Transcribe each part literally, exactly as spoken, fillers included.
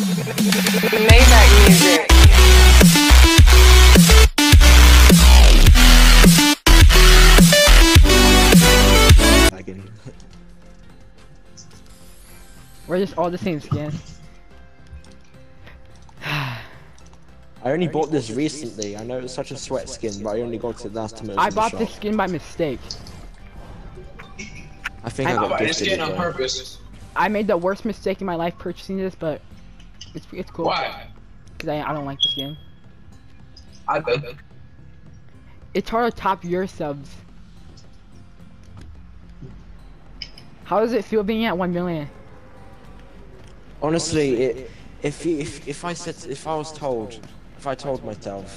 made that music. We're just all the same skin. I only bought this recently. I know it's such a sweat skin, but I only got it last time. I bought this skin by mistake. I think I, I got this skin on purpose. I made the worst mistake in my life purchasing this, but it's it's cool. Why? Because I I don't like this game. I do. It's hard to top your subs. How does it feel being at one million? Honestly, it, if, if if I said if I was told if I told myself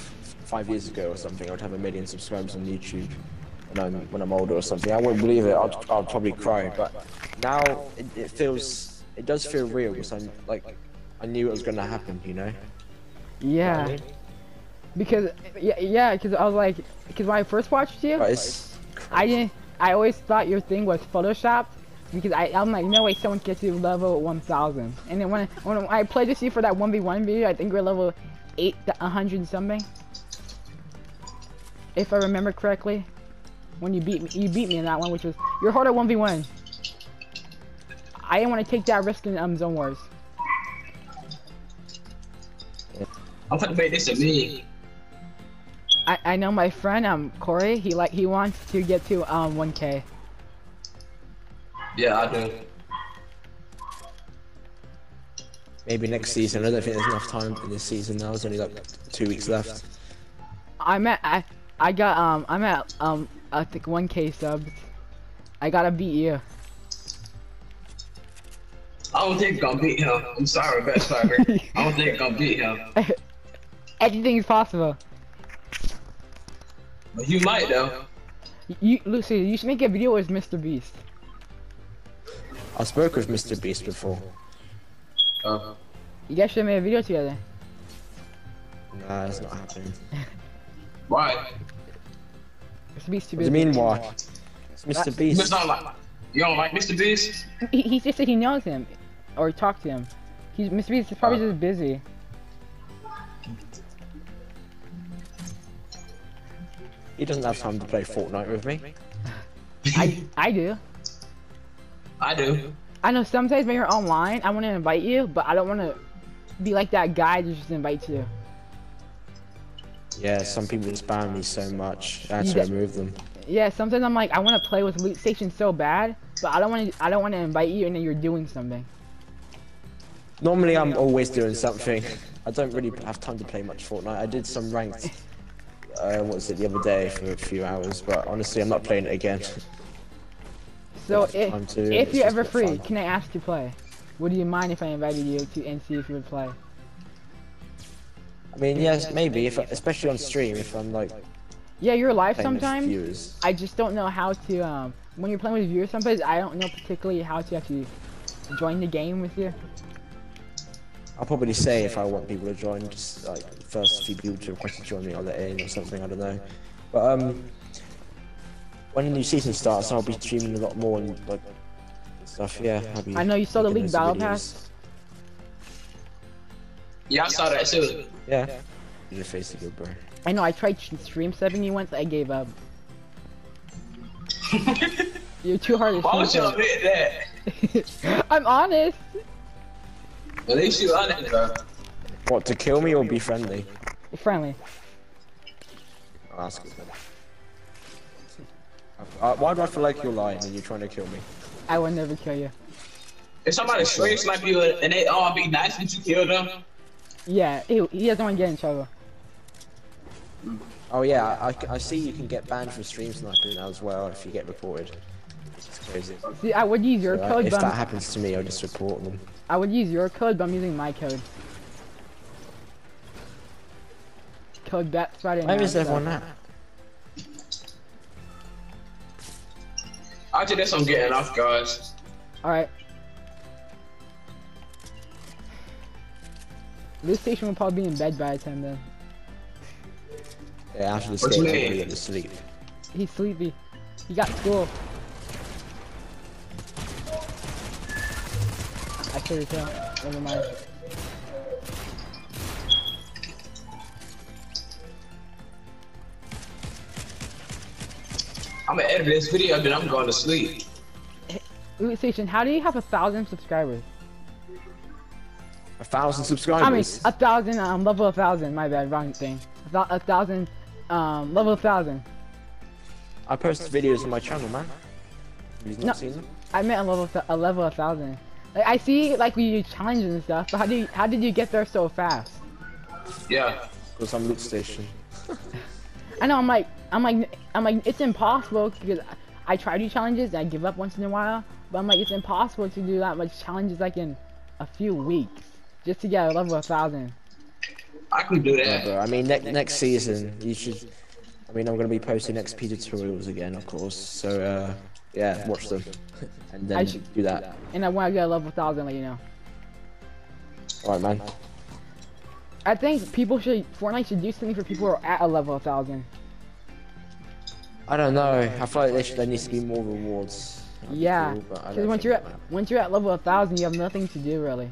five years ago or something I'd have a million subscribers on YouTube when I'm when I'm older or something, I wouldn't believe it. I'd I'd probably cry. But now it, it feels it does feel real because I'm like I knew it was gonna happen, you know? Yeah. Because yeah yeah because I was like because when I first watched you, I didn't I always thought your thing was Photoshopped. Because I, I'm like, no way someone gets to level one thousand. And then when, when I played this you for that one v one video, I think we're level eight hundred something. If I remember correctly. When you beat me, you beat me in that one, which was, you're hard at one v one. I didn't want to take that risk in um, Zone Wars. I'm gonna play this at me. I, I know my friend, um, Corey, he like he wants to get to um one K. Yeah, I do. Maybe next season. I don't think there's enough time in this season now. There's only like two weeks left. I'm at I I got um I'm at um I think one K subs. I gotta beat you. I don't think I'll beat him. I'm sorry, best sorry. I don't think I'll beat him. Anything is possible. But you might though. You Lucy, you should make a video with Mister Beast. I spoke with Mister Beast before. Oh. You guys should have made a video together. Nah, that's not happening. Why? Mister Beast too busy. What do you mean why? It's Mister That's... Beast. It's not like... You don't like Mister Beast? He, he just said he knows him. Or he talked to him. He's, Mister Beast is probably oh. just busy. He doesn't have time to play Fortnite with me. I, I do. I do. I know sometimes when you're online, I want to invite you, but I don't want to be like that guy that just invites you. Yeah, some people spam me so much. I had to remove them. Yeah, sometimes I'm like, I want to play with Lootstation so bad, but I don't want to. I don't want to invite you, and then you're doing something. Normally, I'm always doing something. I don't really have time to play much Fortnite. I did some ranked. Uh, what was it the other day for a few hours? But honestly, I'm not playing it again. So if, to, if you're ever free, fun. Can I ask to play? Would you mind if I invited you to and see if you would play? I mean, yes, maybe, if I, especially on stream, if I'm like... Yeah, you're live sometimes. I just don't know how to, um... when you're playing with viewers sometimes, I don't know particularly how to actually join the game with you. I'll probably say if I want people to join, just like, the first few people to request to join me, I'll let in or something, I don't know. But, um... when the new season starts, I'll be streaming a lot more and like stuff. Yeah, I know you saw the League Battle Pass. Yeah, I saw that too. Yeah, your face is good, bro. I know. I tried stream seven you once. I gave up. You're too hard to stream. Why would you admit that? I'm honest. At least you're honest, bro. What, to kill me or be friendly? Friendly. I'll ask you that. Uh, why do I feel like you're lying and you're trying to kill me? I would never kill you. If somebody straight snipe you and they all be nice and you kill them? Yeah, he, he doesn't want to get in trouble. Oh yeah, I, I see you can get banned from stream sniping now as well if you get reported. It's crazy. See, I would use your so, code, uh, if but... If that I'm... happens to me, I'll just report them. I would use your code, but I'm using my code. Code Bat Friday night. Where is everyone at? After this, I'm getting off, guys. Alright. This station will probably be in bed by the time then. Yeah, after this station, he'll be to sleep. He's sleepy. He got school. I should have done. Never mind. I'm gonna edit this video, then I'm going to sleep. Lootstation, how do you have a thousand subscribers? A thousand subscribers? I mean, a thousand, um, level a thousand, my bad, wrong thing. A, th a thousand, um, level a thousand. I post videos on my channel, man. You've not no, seen them? I meant a level, a level a thousand. Like, I see, like, we do challenges and stuff, but how, do you, how did you get there so fast? Yeah. Because I'm Lootstation. I know, I'm like, I'm like, I'm like, it's impossible, because I try to do challenges and I give up once in a while, but I'm like, it's impossible to do that much challenges like in a few weeks, just to get a level one thousand. I can do that. Yeah, bro. I mean, ne next, next season, you should, I mean, I'm going to be posting X P tutorials again, of course, so, uh, yeah, yeah watch them, and then I should do that. And I want to get a level one thousand, let you know. Alright, man. I think people should, Fortnite should do something for people who are at a level one thousand. I don't know. I feel like there, should, there needs to be more rewards. That'd yeah, because cool, once you're at once you're at level a thousand, you have nothing to do really.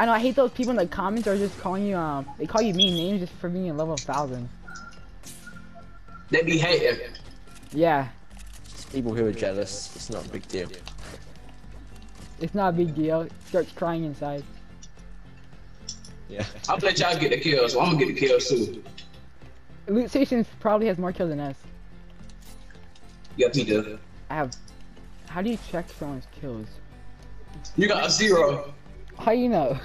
I know. I hate those people in the comments are just calling you. Um, they call you mean names just for being at level a thousand. They be hating. Yeah. It's people who are jealous. It's not a big deal. It's not a big deal. It starts crying inside. Yeah. I'll let y'all get the kills. So I'm gonna get the kills too. Lootstation probably has more kills than us. Yep, he does. I have. How do you check someone's kills? You got a zero. How do you know?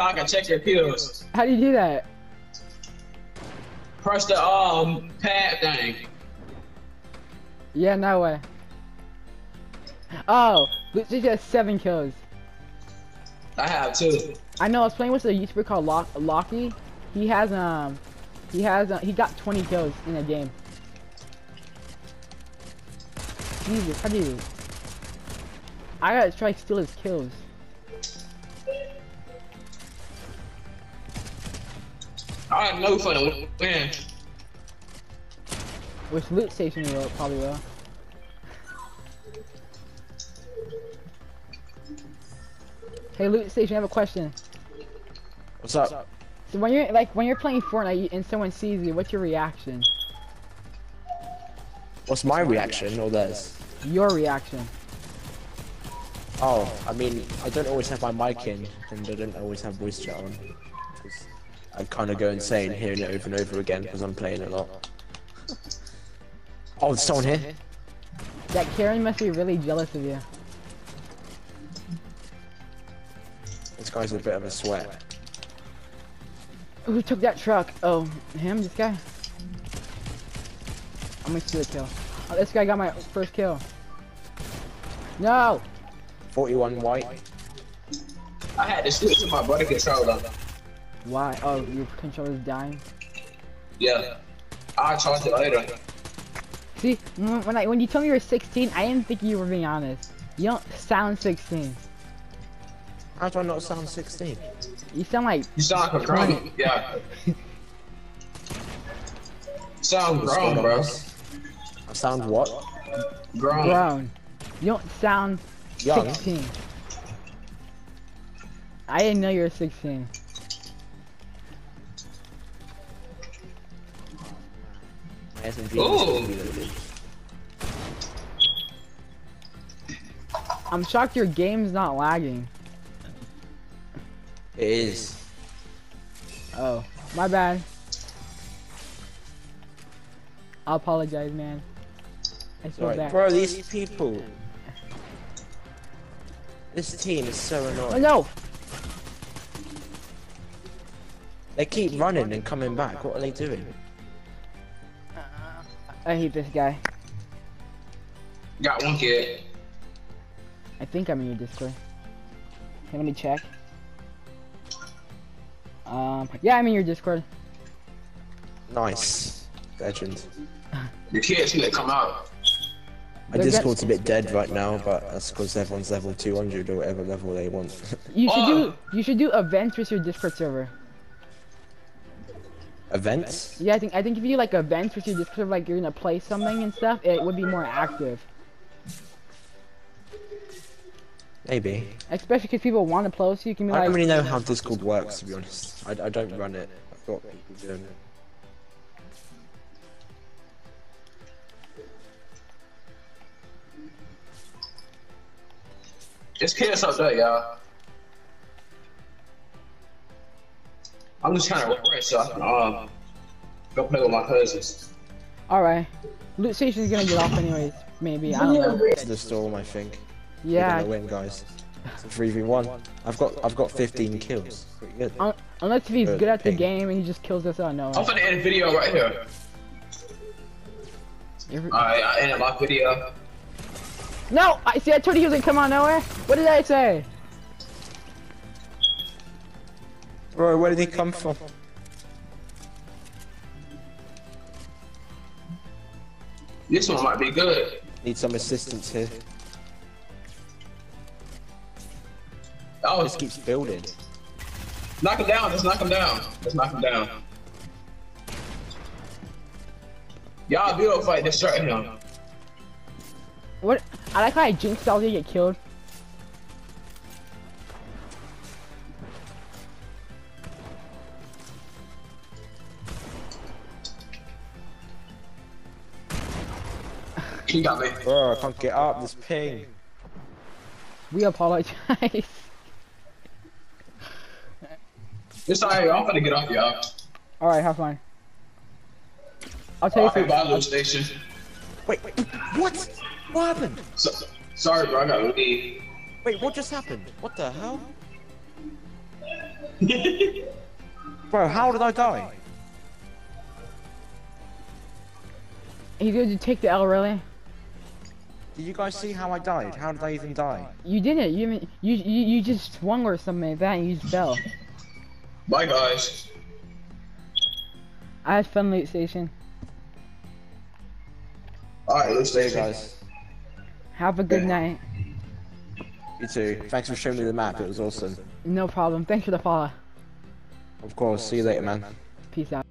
I can check your kills. How do you do that? Press the um pad thing. Yeah, no way. Oh, Lootstation has seven kills. I have two. I know. I was playing with a YouTuber called Lock Locky. He has um. He has, uh, he got twenty kills in a game. Jesus, how do you? I gotta try to steal his kills. I know for the win. Which Lootstation will, probably will. Hey Lootstation, I have a question. What's up? What's up? So when you're like when you're playing Fortnite and someone sees you, what's your reaction? What's my reaction or theirs? Your reaction. Oh, I mean, I don't always have my mic in, and I don't always have voice chat on. I kind of go insane hearing it over and over again because I'm playing a lot. Oh, there's someone here. That Karen must be really jealous of you. This guy's a bit of a sweat. Who took that truck? Oh, him? This guy? I'm gonna steal a kill. Oh, this guy got my first kill. No! forty-one white. I had to switch to my brother controller. Why? Oh, your controller's dying? Yeah. I'll charge it later. See, when I when you told me you were sixteen, I didn't think you were being honest. You don't sound sixteen. How do I not sound sixteen? You sound like... You sound like a grown, yeah. Sound grown, bro. I sound what? Grown. Grown. You don't sound young. sixteen. I didn't know you were sixteen. Ooh. I'm shocked your game's not lagging. It is. Oh, my bad. I apologize, man. I feel right. bad. Bro, these people. This team is so annoying. Oh, no! They keep, they keep running, running and coming back. What are they doing? Uh, I hate this guy. Got one kid. I think I'm in your Discord. Hey, let me check. Um, yeah, I'm in your Discord. Nice. Legend. The kids need to come out. My They're Discord's a bit dead right now, but that's because everyone's level two hundred or whatever level they want. You should oh. do you should do events with your Discord server. Events? Yeah, I think I think if you do like events with your Discord server, like you're gonna play something and stuff, it would be more active. Maybe. Especially because people want to play, so you can be I like. I don't really know how Discord works, to be honest. I, I don't run it. I've got people doing it. It's P S up there, y'all. I'm just trying to rest so I can um go play with my cousins. Alright. Loot station's gonna get off anyways, maybe. I don't know. The storm, I think. Yeah. We're gonna win, guys. It's a three v one. I've got I've got fifteen kills. Pretty good. Um, unless if he's good at the game and he just kills us out of nowhere. I'm gonna end a video right here. Alright, I ended my video. No! I see I told you he was gonna come out of nowhere. What did I say? Bro, where did he come from? This one might be good. Need some assistance here. Oh, this keeps building. Knock him down, just knock him down. Just knock him down. Y'all build fight, destroy him. What? I like how I jinxed all you get killed. He got me. Bro, I can't get up, this ping. We apologize. It's alright, I'm gonna get off y'all. Alright, have fun. I'll tell oh, you I can buy Lootstation. Wait, wait, what? What happened? So, sorry bro, I got leave. Wait, what just happened? What the hell? Bro, how did I die? He's going to take the L, really? Did you guys see how I died? How did I even die? You didn't. You even, you, you you just swung or something like that and you just fell. Bye guys. I had fun, Lootstation. Alright, let's stay guys. Have a good yeah. night. You too. Thanks for showing me the map. It was awesome. No problem. Thanks for the follow. Of course. See you later, man. Peace out.